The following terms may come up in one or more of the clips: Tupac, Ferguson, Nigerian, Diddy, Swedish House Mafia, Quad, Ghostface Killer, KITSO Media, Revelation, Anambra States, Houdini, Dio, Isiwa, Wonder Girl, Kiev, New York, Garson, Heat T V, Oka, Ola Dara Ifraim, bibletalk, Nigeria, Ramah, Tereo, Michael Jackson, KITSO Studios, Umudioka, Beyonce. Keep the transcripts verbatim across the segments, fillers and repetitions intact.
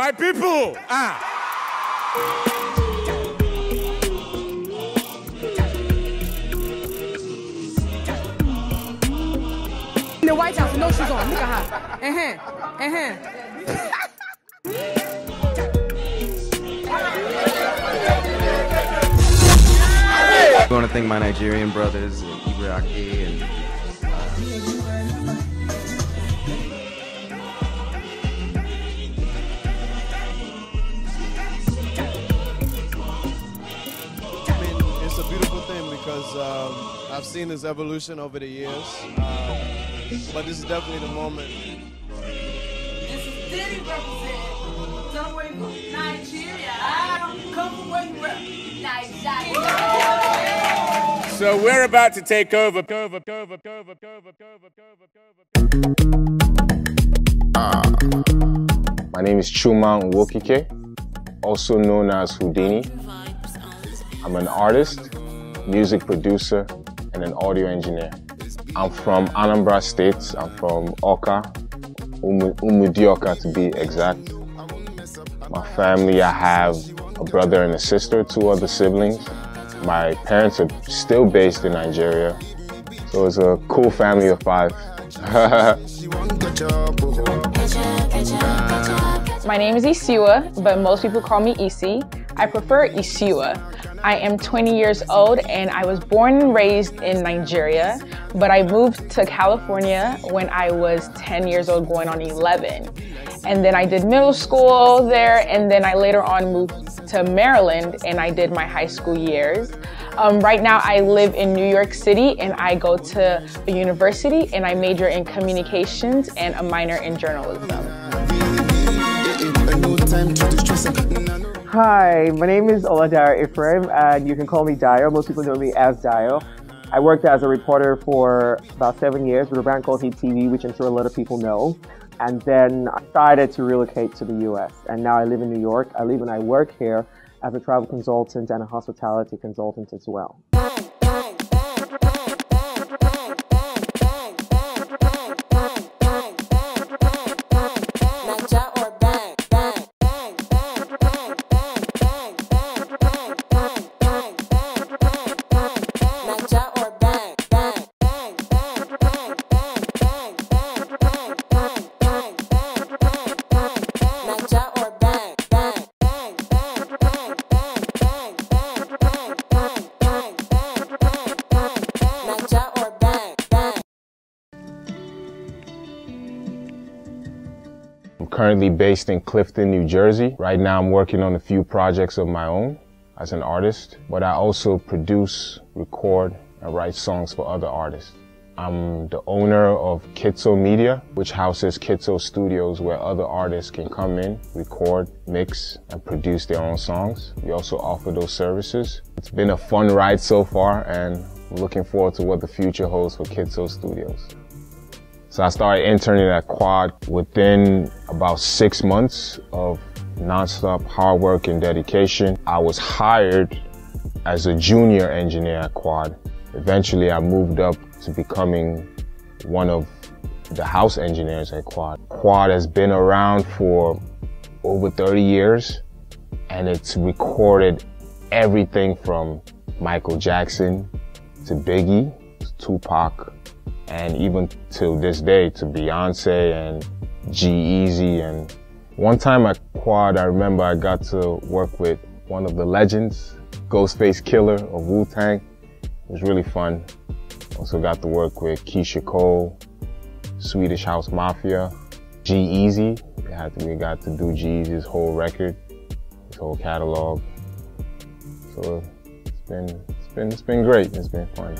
My people! Ah! The White House, no shoes on. Look at her. Uh-huh. Uh-huh. I want to thank my Nigerian brothers, and Iraqi, and... I mean, it's a beautiful thing because um, I've seen this evolution over the years. Um, But this is definitely the moment. This is Diddy representing. Don't worry, Nigeria. I don't come from where you were. Nigeria. So we're about to take over. Cover, cover, cover, cover, cover, cover, cover. Ah. My name is Chuma Nwokike, also known as Houdini. I'm an artist, music producer, and an audio engineer. I'm from Anambra States. I'm from Oka, Umudioka to be exact. My family, I have a brother and a sister, two other siblings. My parents are still based in Nigeria. So it's a cool family of five. My name is Isiwa, but most people call me Isi. I prefer Isiwa. I am twenty years old and I was born and raised in Nigeria, but I moved to California when I was ten years old, going on eleven. And then I did middle school there, and then I later on moved to Maryland and I did my high school years. Um, right now I live in New York City and I go to a university and I major in communications and a minor in journalism. Hi, my name is Ola Dara Ifraim, and you can call me Dio. Most people know me as Dio. I worked as a reporter for about seven years with a brand called Heat T V, which I'm sure a lot of people know. And then I decided to relocate to the U S, and now I live in New York. I live and I work here as a travel consultant and a hospitality consultant as well. Currently based in Clifton, New Jersey. Right now I'm working on a few projects of my own as an artist, but I also produce, record, and write songs for other artists. I'm the owner of KITSO Media, which houses KITSO Studios, where other artists can come in, record, mix, and produce their own songs. We also offer those services. It's been a fun ride so far, and I'm looking forward to what the future holds for KITSO Studios. So I started interning at Quad. Within about six months of nonstop hard work and dedication, I was hired as a junior engineer at Quad. Eventually, I moved up to becoming one of the house engineers at Quad. Quad has been around for over thirty years, and it's recorded everything from Michael Jackson to Biggie to Tupac, and even till this day to Beyonce and G-Eazy. And one time at Quad, I remember I got to work with one of the legends, Ghostface Killer of Wu-Tang. It was really fun. Also got to work with Keisha Cole, Swedish House Mafia, G-Eazy. We got to do G-Eazy's whole record, his whole catalog. So it's been, it's been, it's been great. It's been fun.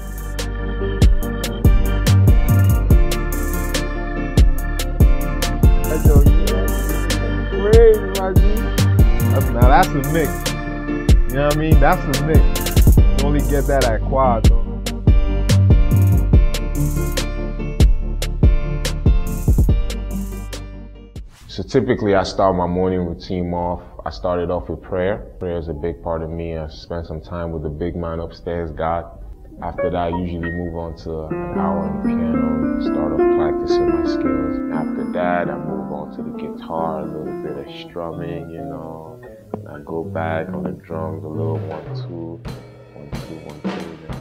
That's crazy, my G. Now that's a mix. You know what I mean? That's a mix. You only get that at Quad, though. So typically I start my morning routine off. I started off with prayer. Prayer is a big part of me. I spent some time with the big man upstairs, God. After that, I usually move on to an hour on the piano, start off practicing my skills. After that, I move on to the guitar, a little bit of strumming, you know. And I go back on the drums, a little one, two, one, two, one, two. You know.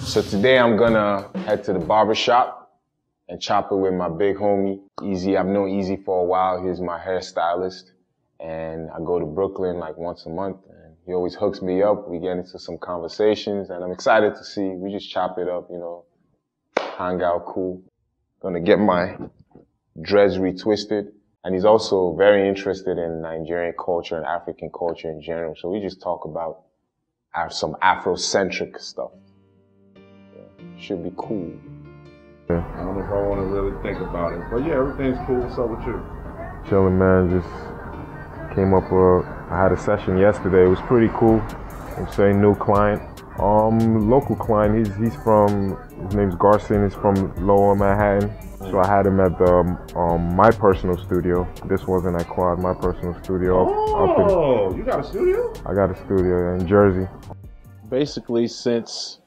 So today I'm gonna head to the barbershop and chop it with my big homie, Easy. I've known Easy for a while. He's my hairstylist. And I go to Brooklyn like once a month. He always hooks me up. We get into some conversations, and I'm excited to see. We just chop it up, you know, hang out cool. Gonna get my dreads retwisted. And he's also very interested in Nigerian culture and African culture in general. So we just talk about some Afrocentric stuff. Yeah, should be cool. Yeah. I don't know if I want to really think about it. But yeah, everything's cool. What's up with you? Chilling, man. Just came up with... I had a session yesterday. It was pretty cool. I'm saying new client, um, local client. He's he's from. His name's Garson. He's from Lower Manhattan. So I had him at the um my personal studio. This wasn't at Quad. My personal studio. Oh, up in, you got a studio? I got a studio in Jersey. Basically, since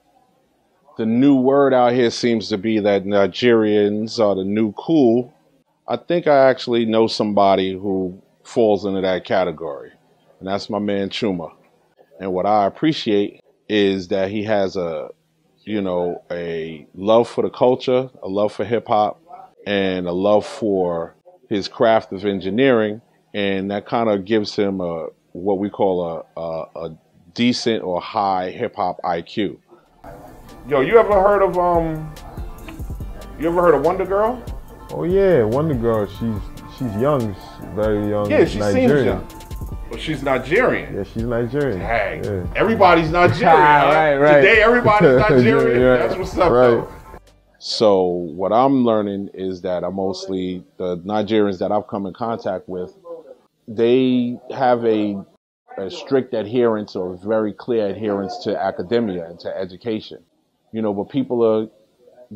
the new word out here seems to be that Nigerians are the new cool, I think I actually know somebody who falls into that category. And that's my man Chuma. And what I appreciate is that he has a, you know, a love for the culture, a love for hip hop, and a love for his craft of engineering. And that kind of gives him a, what we call a, a, a decent or high hip hop I Q. Yo, you ever heard of, um, you ever heard of Wonder Girl? Oh yeah, Wonder Girl, she's, she's young, she's very young. Yeah, she Nigerian. Seems young. Well, she's Nigerian. Yeah, she's Nigerian. Dang. Yeah. Everybody's Nigerian. right, right. Today, everybody's Nigerian. yeah, right. That's what's up, right. Though. So what I'm learning is that I mostly, the Nigerians that I've come in contact with, they have a, a strict adherence or very clear adherence to academia and to education. You know, but people are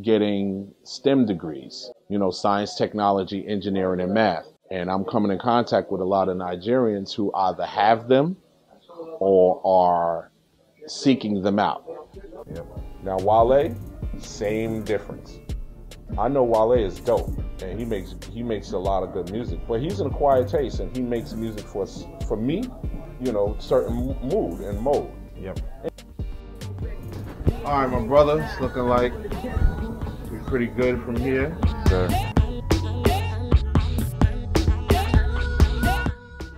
getting STEM degrees, you know, science, technology, engineering, and math. And I'm coming in contact with a lot of Nigerians who either have them or are seeking them out. Yeah. Now Wale, same difference. I know Wale is dope, and he makes he makes a lot of good music. But he's an acquired taste, and he makes music for for me, you know, certain mood and mode. Yep. All right, my brother, it's looking like we're pretty good from here. Sure.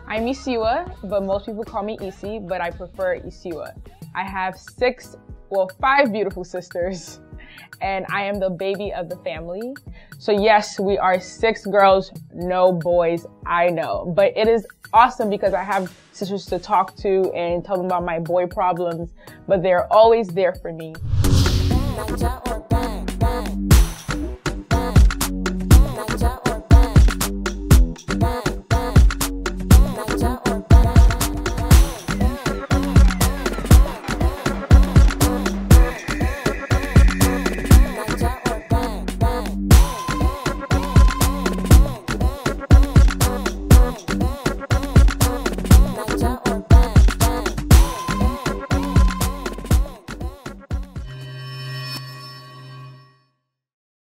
I'm Isiwa, but most people call me Isi, but I prefer Isiwa. I have six, well, five beautiful sisters, and I am the baby of the family. So yes, we are six girls, no boys, I know. But it is awesome because I have sisters to talk to and tell them about my boy problems, but they're always there for me.